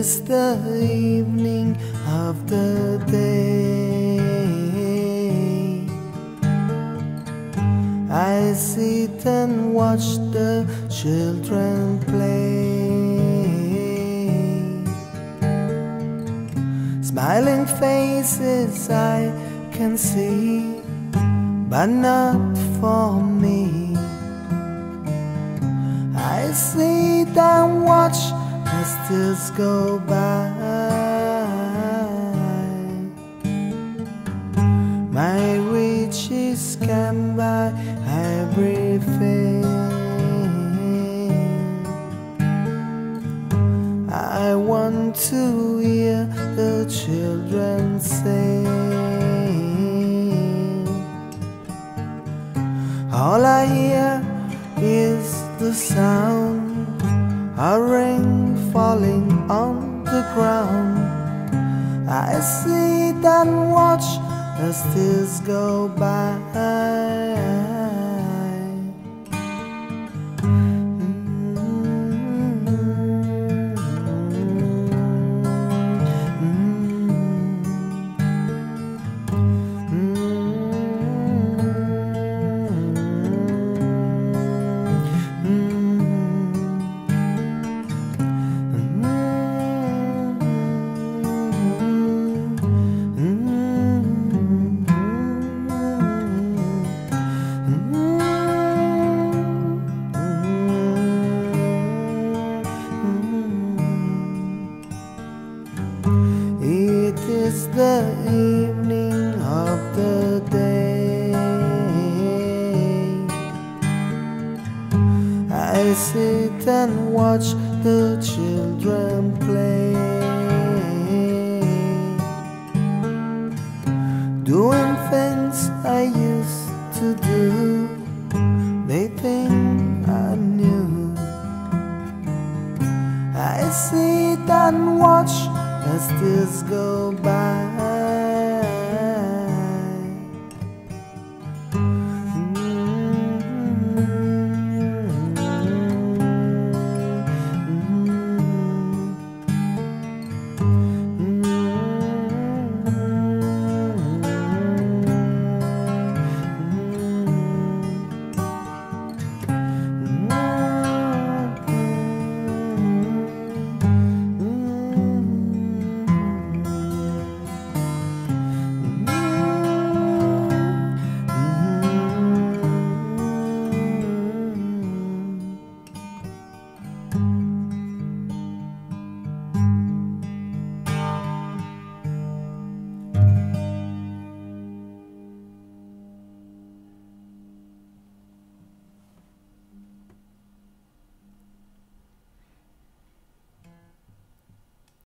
is the evening of the day. I sit and watch the children play. Smiling faces I can see, but not for me. I sit and watch the stars go by. My riches can buy everything. I want to hear the children sing. All I hear is the sound, a rain falling on the ground. I sit and watch the stars go by. It's the evening of the day. I sit and watch the children play, doing things I used to do. They think I knew. I sit and watch as this go by.